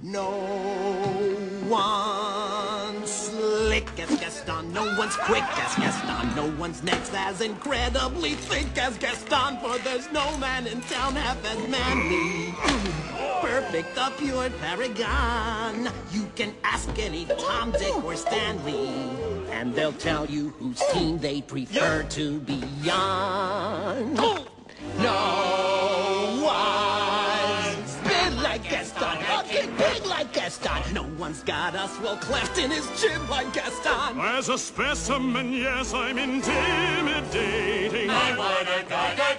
No one's slick as Gaston, no one's quick as Gaston, no one's next as incredibly thick as Gaston, for there's no man in town half as manly. Perfect, the pure paragon. You can ask any Tom, Dick, or Stanley, and they'll tell you whose team they prefer to be on. No one's been like Gaston, fucking big like Gaston. No one's got us well cleft in his chin like Gaston. As a specimen, yes, I'm intimidating. I wanna die.